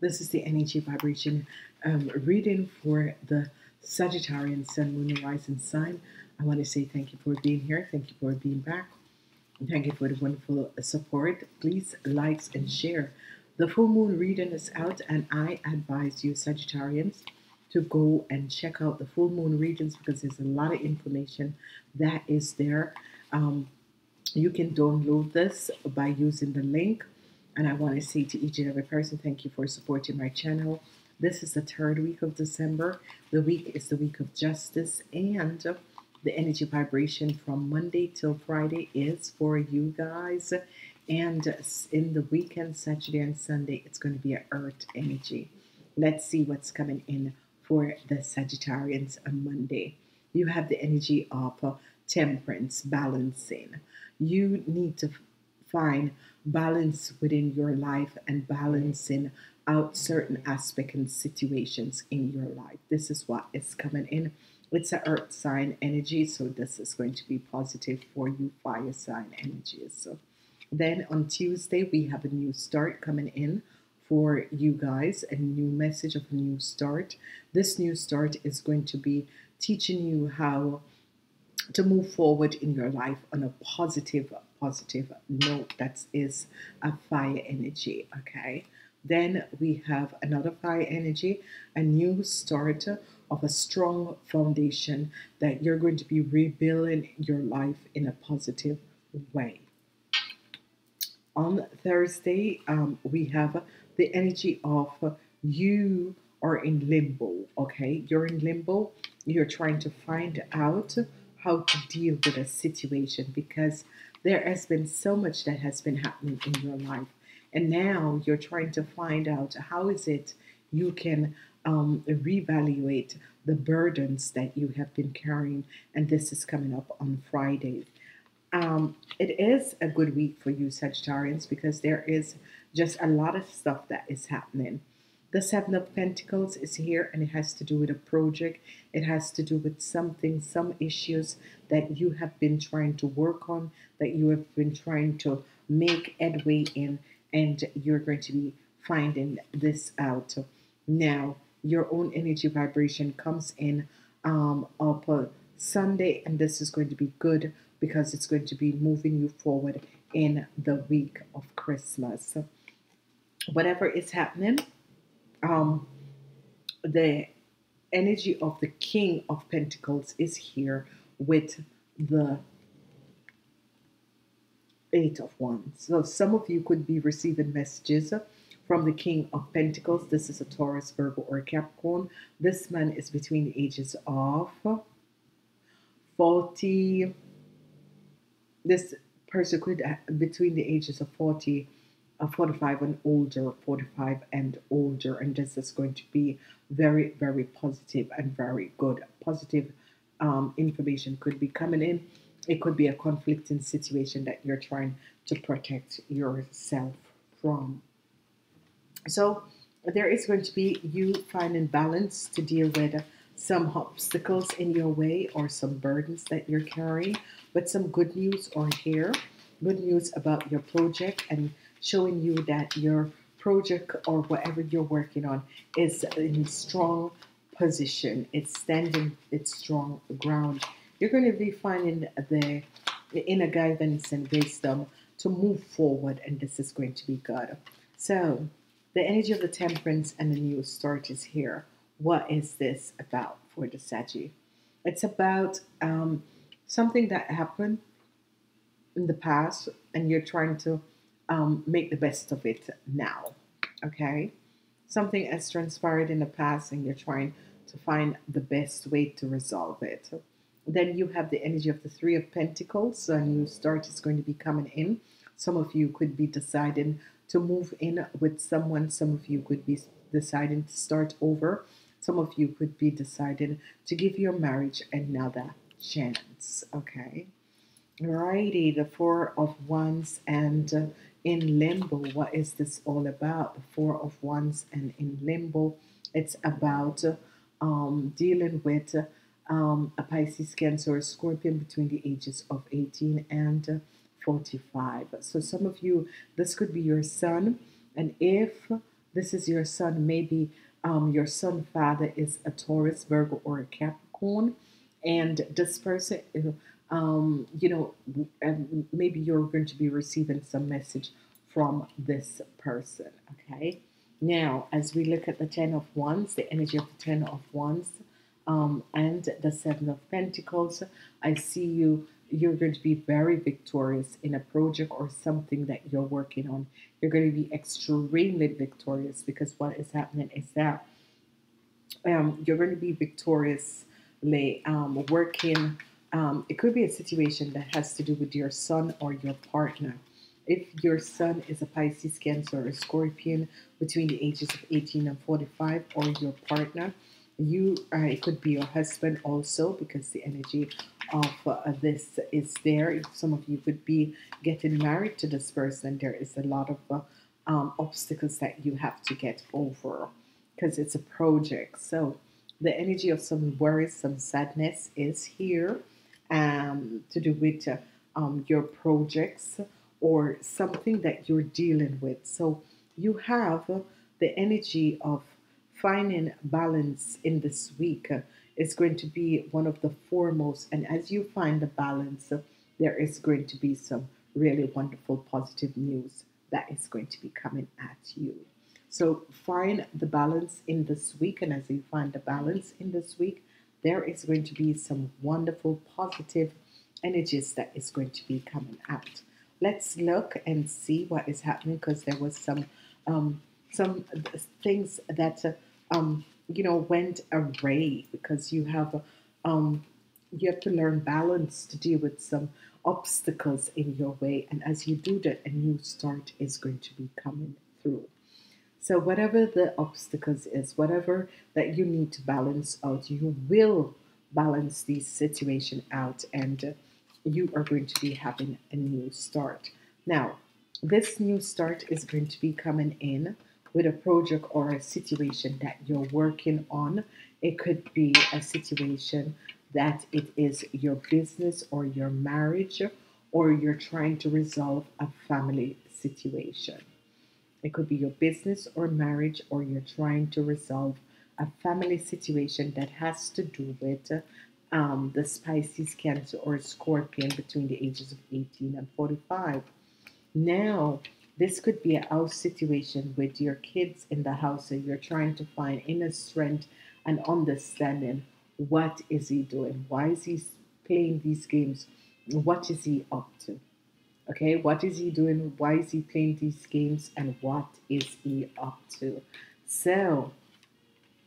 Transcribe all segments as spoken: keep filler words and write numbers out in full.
This is the energy vibration um, reading for the Sagittarian Sun, Moon, and Rising sign. I want to say thank you for being here. Thank you for being back. And thank you for the wonderful support. Please like and share. The full moon reading is out, and I advise you, Sagittarians, to go and check out the full moon readings because there's a lot of information that is there. Um, you can download this by using the link. And I want to say to each and every person, thank you for supporting my channel. This is the third week of December. The week is the week of justice, and the energy vibration from Monday till Friday is for you guys. And in the weekend, Saturday and Sunday, it's going to be an earth energy. Let's see what's coming in for the Sagittarians on Monday. You have the energy of temperance, balancing. You need to find balance within your life and balancing out certain aspects and situations in your life. This is what is coming in. It's an earth sign energy, so this is going to be positive for you, fire sign energies. So then on Tuesday, we have a new start coming in for you guys, a new message of a new start. This new start is going to be teaching you how to move forward in your life on a positive positive note. That is a fire energy. Okay, then we have another fire energy, a new start of a strong foundation that you're going to be rebuilding your life in a positive way. On Thursday, um, we have the energy of you are in limbo. Okay, you're in limbo. You're trying to find out how to deal with a situation because there has been so much that has been happening in your life, and now you're trying to find out how is it you can um, reevaluate the burdens that you have been carrying, and this is coming up on Friday. Um, it is a good week for you, Sagittarians, because there is just a lot of stuff that is happening. The Seven of Pentacles is here, and it has to do with a project. It has to do with something, some issues that you have been trying to work on, that you have been trying to make headway in, and you're going to be finding this out. Now, your own energy vibration comes in um, up Sunday, and this is going to be good because it's going to be moving you forward in the week of Christmas. So whatever is happening, Um, the energy of the King of Pentacles is here with the Eight of Wands. So some of you could be receiving messages from the King of Pentacles. This is a Taurus, Virgo, or Capricorn. This man is between the ages of forty. This person could be between the ages of forty. forty-five and older, forty-five and older, and this is going to be very, very positive and very good. Positive um, information could be coming in. It could be a conflicting situation that you're trying to protect yourself from. So there is going to be you finding balance to deal with some obstacles in your way or some burdens that you're carrying, but some good news on here. Good news about your project and showing you that your project or whatever you're working on is in strong position. It's standing its strong ground. You're going to be finding the, the inner guidance and wisdom to move forward, and this is going to be good. So the energy of the temperance and the new start is here. What is this about for the Saggi? It's about um, something that happened in the past, and you're trying to Um, make the best of it now. Okay, something has transpired in the past, and you're trying to find the best way to resolve it. Then you have the energy of the Three of Pentacles, so a new start is going to be coming in. Some of you could be deciding to move in with someone. Some of you could be deciding to start over. Some of you could be deciding to give your marriage another chance. Okay, alrighty, the Four of Wands and uh, in limbo. What is this all about? The Four of Wands and in limbo. It's about um, dealing with um, a Pisces, Cancer, or Scorpion between the ages of eighteen and forty-five. So some of you, this could be your son, and if This is your sun. Maybe um, your sun father is a Taurus, Virgo, or a Capricorn. And this person, um, you know, maybe you're going to be receiving some message from this person, okay? Now, as we look at the Ten of Wands, the energy of the Ten of Wands, um, and the Seven of Pentacles, I see you, you're going to be very victorious in a project or something that you're working on. You're going to be extremely victorious, because what is happening is that um, you're going to be victorious. Um, working, um, it could be a situation that has to do with your son or your partner. If your son is a Pisces, Cancer, or Scorpion between the ages of eighteen and forty-five, or your partner, you uh, it could be your husband also, because the energy of uh, this is there. Some of you could be getting married to this person. There is a lot of uh, um, obstacles that you have to get over, because it's a project. So the energy of some worries, some sadness is here, um, to do with uh, um, your projects or something that you're dealing with. So you have the energy of finding balance in this week. It's going to be one of the foremost. And as you find the balance, there is going to be some really wonderful positive news that is going to be coming at you. So find the balance in this week, and as you find the balance in this week, there is going to be some wonderful positive energies that is going to be coming out. Let's look and see what is happening, because there was some um, some things that uh, um, you know, went awry, because you have um, you have to learn balance to deal with some obstacles in your way, and as you do that, a new start is going to be coming through. So whatever the obstacles is, whatever that you need to balance out, you will balance this situation out, and you are going to be having a new start. Now, this new start is going to be coming in with a project or a situation that you're working on. It could be a situation that it is your business or your marriage, or you're trying to resolve a family situation. It could be your business or marriage, or you're trying to resolve a family situation that has to do with um, the Pisces, Cancer, or Scorpion between the ages of eighteen and forty-five. Now, this could be a house situation with your kids in the house, and you're trying to find inner strength and understanding. What is he doing? Why is he playing these games? What is he up to? Okay, what is he doing? Why is he playing these games? And what is he up to? So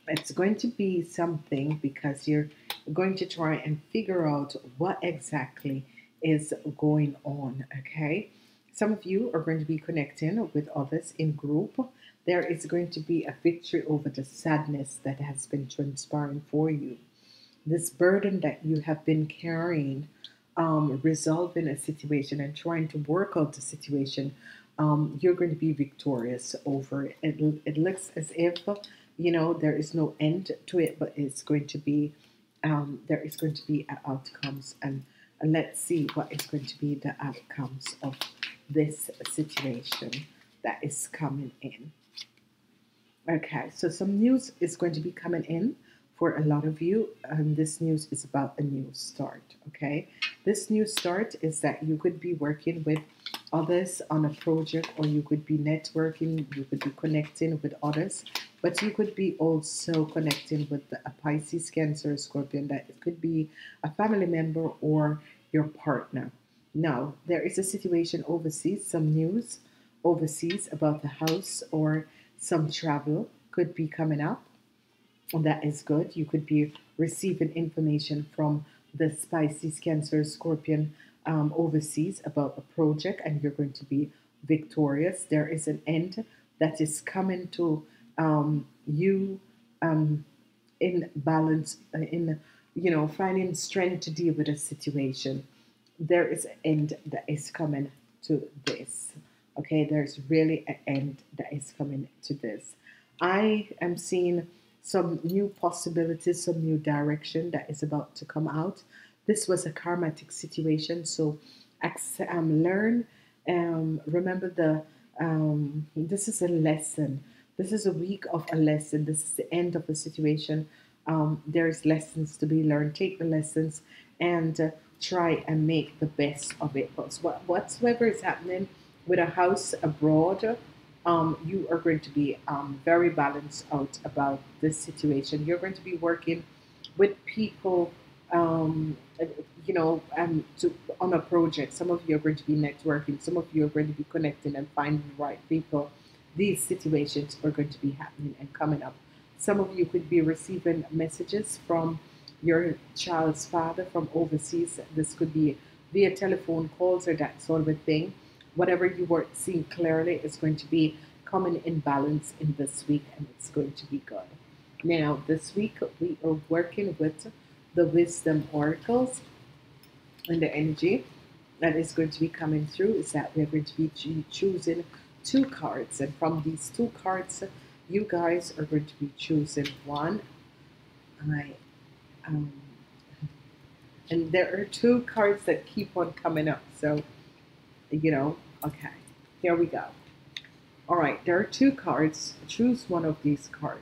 it's going to be something, because you're going to try and figure out what exactly is going on, okay? Some of you are going to be connecting with others in group. There is going to be a victory over the sadness that has been transpiring for you. This burden that you have been carrying, Um, resolving a situation and trying to work out the situation, um, you're going to be victorious over it. It, it looks as if, you know, there is no end to it, but it's going to be, um, there is going to be outcomes, and let's see what is going to be the outcomes of this situation that is coming in. Okay, so some news is going to be coming in for a lot of you, and this news is about a new start, okay? This new start is that you could be working with others on a project, or you could be networking, you could be connecting with others, but you could be also connecting with a Pisces, Cancer, Scorpion, that it could be a family member or your partner. Now, there is a situation overseas, some news overseas about the house or some travel could be coming up. That is good. You could be receiving information from the Pisces, Cancer, Scorpion um, overseas about a project, and you're going to be victorious. There is an end that is coming to um, you um, in balance, in, you know, finding strength to deal with a situation. There is an end that is coming to this. Okay, there's really an end that is coming to this. I am seeing some new possibilities, some new direction that is about to come out. This was a karmatic situation, so um, learn, um, remember the, um, this is a lesson This is a week of a lesson. This is the end of a situation. Um, there's lessons to be learned. Take the lessons and uh, try and make the best of it. But what, whatsoever is happening with a house abroad, um, you are going to be um, very balanced out about this situation. You're going to be working with people, um, you know, um, to, on a project. Some of you are going to be networking. Some of you are going to be connecting and finding the right people. These situations are going to be happening and coming up. Some of you could be receiving messages from your child's father from overseas. This could be via telephone calls or that sort of a thing. Whatever you weren't seeing clearly is going to be coming in balance in this week, and it's going to be good. Now, this week, we are working with the wisdom oracles, and the energy that is going to be coming through is that we're going to be choosing two cards, and from these two cards, you guys are going to be choosing one. I, um, and there are two cards that keep on coming up, so, you know, okay, here we go. All right, there are two cards. Choose one of these cards.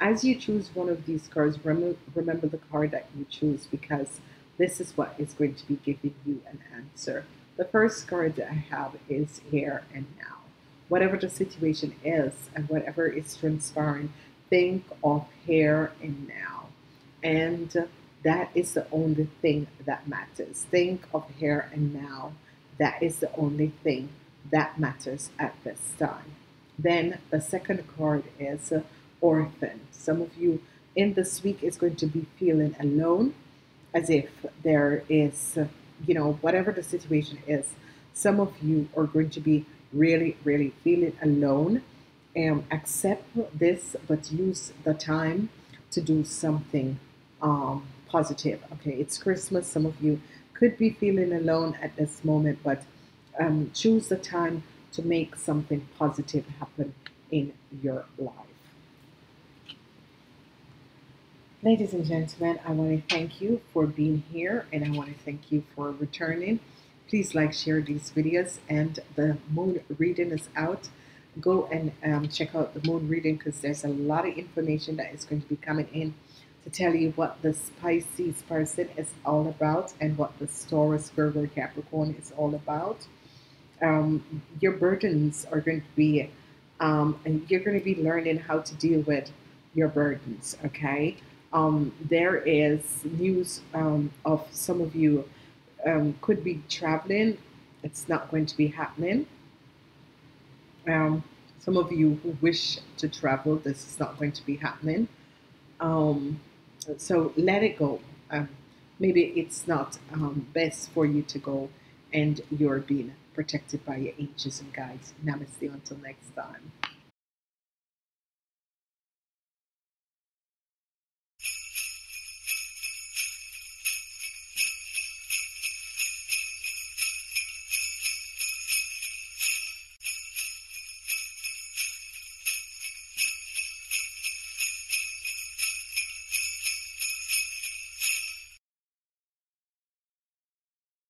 As you choose one of these cards, rem remember the card that you choose, because this is what is going to be giving you an answer. The first card that I have is Here and Now. Whatever the situation is and whatever is transpiring, think of here and now. And that is the only thing that matters. Think of here and now. That is the only thing that matters at this time. Then the second card is Orphan. Some of you in this week is going to be feeling alone, as if there is, you know, whatever the situation is, some of you are going to be really, really feeling alone. Um, accept this, but use the time to do something um, positive. Okay, it's Christmas. Some of you could be feeling alone at this moment, but um, choose the time to make something positive happen in your life. Ladies and gentlemen, I want to thank you for being here, and I want to thank you for returning. Please like, share these videos, and the moon reading is out. Go and um, check out the moon reading, because there's a lot of information that is going to be coming in to tell you what this Pisces person is all about and what this Taurus, Virgo, Capricorn is all about. Um, your burdens are going to be, um, and you're going to be learning how to deal with your burdens, okay? Um, there is news um, of some of you Um, could be traveling. It's not going to be happening. Um, some of you who wish to travel, this is not going to be happening. Um, so let it go. Um, maybe it's not um, best for you to go, and you're being protected by your angels and guides. Namaste until next time.